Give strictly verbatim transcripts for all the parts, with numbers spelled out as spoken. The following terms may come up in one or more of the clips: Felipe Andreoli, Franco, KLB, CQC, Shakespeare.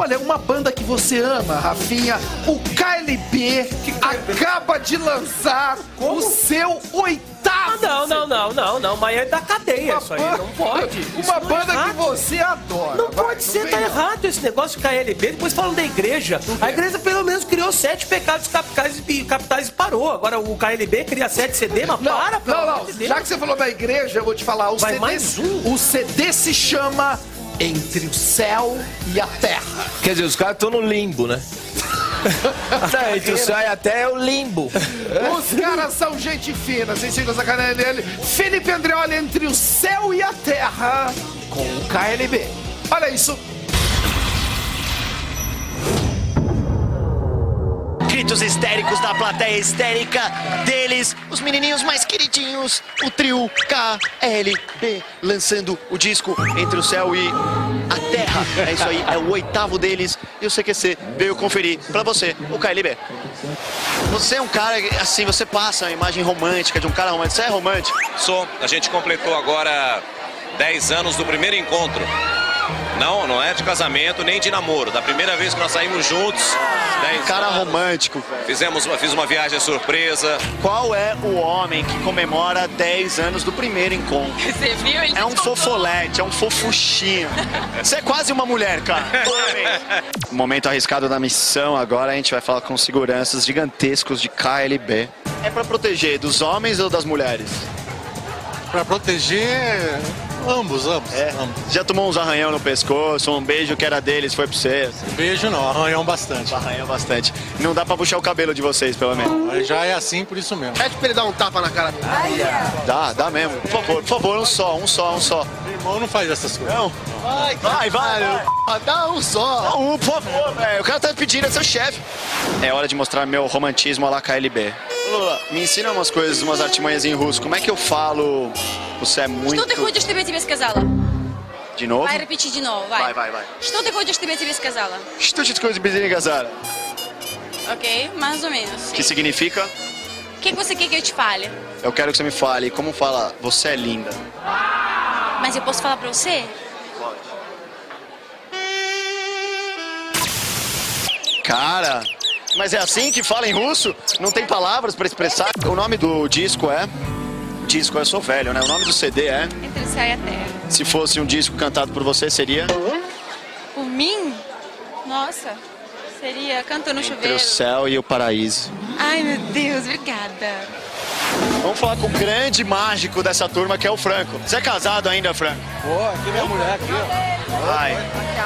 Olha, uma banda que você ama, Rafinha, o K L B, que acaba de lançar Como? o seu oitavo. Ah, não, não, não, não, não, mas é da cadeia uma isso aí, não pode. Uma não banda é que você adora. Não vai, pode ser, não tá errado esse negócio de K L B, depois falam da igreja. Não a vem. igreja pelo menos criou sete pecados capitais e, capitais e parou. Agora o K L B cria sete C D, mas não, para, para. Não, não, já que você falou da igreja, eu vou te falar, o vai C D, mais um. O C D se chama Entre o Céu e a Terra. Quer dizer, os caras estão no limbo, né? Não, entre o céu e a terra é o limbo. Os caras são gente fina, sem tirar essa canela dele. Felipe Andreoli, Entre o Céu e a Terra, com o K L B. Olha isso. Gritos histéricos da plateia histérica deles, os menininhos mais queridinhos, o trio K L B, lançando o disco Entre o Céu e a Terra. É isso aí, é o oitavo deles e o C Q C veio conferir pra você, o K L B. Você é um cara, assim, você passa a imagem romântica de um cara romântico, você é romântico? Sou, a gente completou agora dez anos do primeiro encontro. Não, não é de casamento nem de namoro. Da primeira vez que nós saímos juntos. Cara anos, romântico, velho. Fizemos, fiz uma viagem surpresa. Qual é o homem que comemora dez anos do primeiro encontro? Você viu? Ele é um contou. fofolete, é um fofuchinho. Você é quase uma mulher, cara. Momento arriscado da missão. Agora a gente vai falar com seguranças gigantescos de K L B. É pra proteger dos homens ou das mulheres? Pra proteger... Ambos, ambos, é. ambos. Já tomou uns arranhão no pescoço, um beijo que era deles, foi pra você? Beijo não, arranhão bastante. Arranhão bastante. Não dá pra puxar o cabelo de vocês, pelo menos. Já é assim, por isso mesmo. Pede pra ele dar um tapa na cara dele. Dá, dá mesmo. Por favor, por favor, um só, um só, um só. Meu irmão não faz essas coisas. Não? Vai, vai, vai. vai. Dá um só. Dá um, por favor, velho. O cara tá pedindo, é seu chefe. É hora de mostrar meu romantismo à la K L B. Lula, me ensina umas coisas, umas artimanhas em russo. Como é que eu falo... Você é muito... Что ты хочешь, чтобы я тебе сказала? De novo? Vai repetir de novo, vai. Vai, vai, vai. Что ты хочешь, чтобы я тебе сказала? Что ты хочешь, чтобы я тебе сказала? Ok, mais ou menos. Que significa? O que você quer que eu te fale? Eu quero que você me fale. Como fala? Você é linda. Mas eu posso falar pra você? Pode. Cara... Mas é assim que fala em russo? Não tem palavras pra expressar? O nome do disco é... Disco, eu sou velho, né? O nome do C D é... Entre o Céu e a Terra. Se fosse um disco cantado por você, seria? Por mim? Nossa, seria Canto no Chuveiro. Entre o Céu e o Paraíso. Ai, meu Deus, obrigada. Vamos falar com o grande mágico dessa turma, que é o Franco. Você é casado ainda, Franco? Boa, aqui minha mulher, aqui, ó. Vai.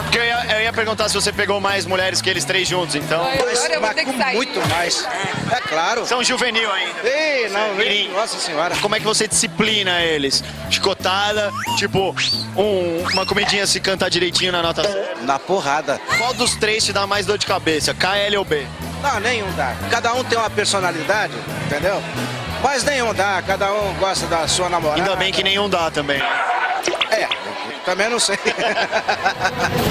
Porque eu ia, eu ia perguntar se você pegou mais mulheres que eles três juntos, então... Mas, eu vou ter que sair. Muito mais. É claro. São juvenil ainda. Ei, não, ei, nossa senhora. Como é que você disciplina eles? Chicotada, tipo, um, uma comidinha se cantar direitinho na nota... Na porrada. Qual dos três te dá mais dor de cabeça, K, L ou B? Não, nenhum dá. Cada um tem uma personalidade, entendeu? Mas nenhum dá, cada um gosta da sua namorada. Ainda bem que nenhum dá também. É, também não sei.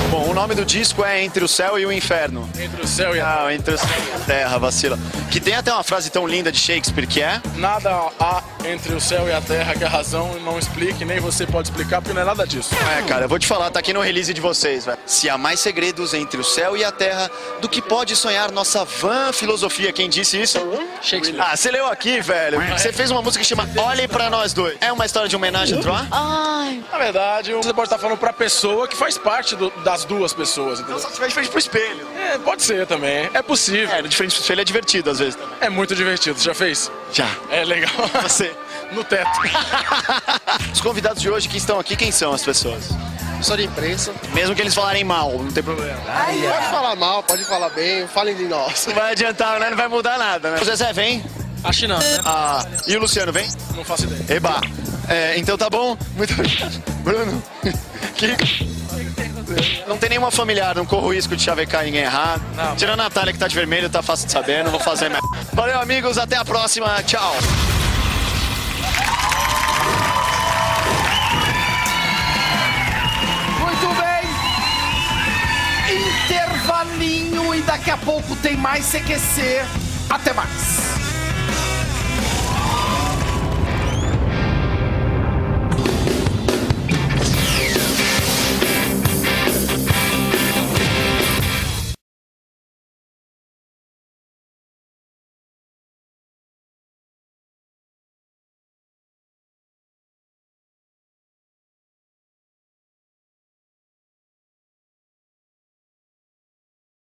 Bom, o nome do disco é Entre o Céu e o Inferno. Entre o Céu e a Terra. Ah, Entre o Céu e a Terra, vacila. Que tem até uma frase tão linda de Shakespeare que é... Nada há entre o céu e a terra que a razão não explique, nem você pode explicar, porque não é nada disso. É, cara, eu vou te falar, tá aqui no release de vocês, velho. Se há mais segredos entre o céu e a terra do que pode sonhar nossa vã filosofia. Quem disse isso? Shakespeare. Ah, você leu aqui, velho. Você fez uma música que chama Olhe Pra Nós Dois. É uma história de homenagem a Troá? Ai. Na verdade, você pode estar falando pra pessoa que faz parte do, das duas pessoas, entendeu? Então, só tiver de frente pro espelho. É, pode ser também. É possível. É, de frente pro espelho é divertido, às vezes. É muito divertido. Já fez? Já. É legal. Você? No teto. Os convidados de hoje que estão aqui, quem são as pessoas? Só de imprensa. Mesmo que eles falarem mal, não tem problema. Ai, pode é. falar mal, pode falar bem, falem de nós. Não vai adiantar, né? Não vai mudar nada, né? O Zezé vem? Acho que não, né? Ah, e o Luciano vem? Não faço ideia. Eba. É, então tá bom. Muito obrigado. Bruno. Que... Não tem nenhuma familiar, não corro o risco de chavecar ninguém errado. Não, Tirando a Natália que tá de vermelho, tá fácil de saber, não vou fazer merda. Valeu, amigos, até a próxima, tchau. Muito bem. Intervalinho e daqui a pouco tem mais C Q C. Até mais.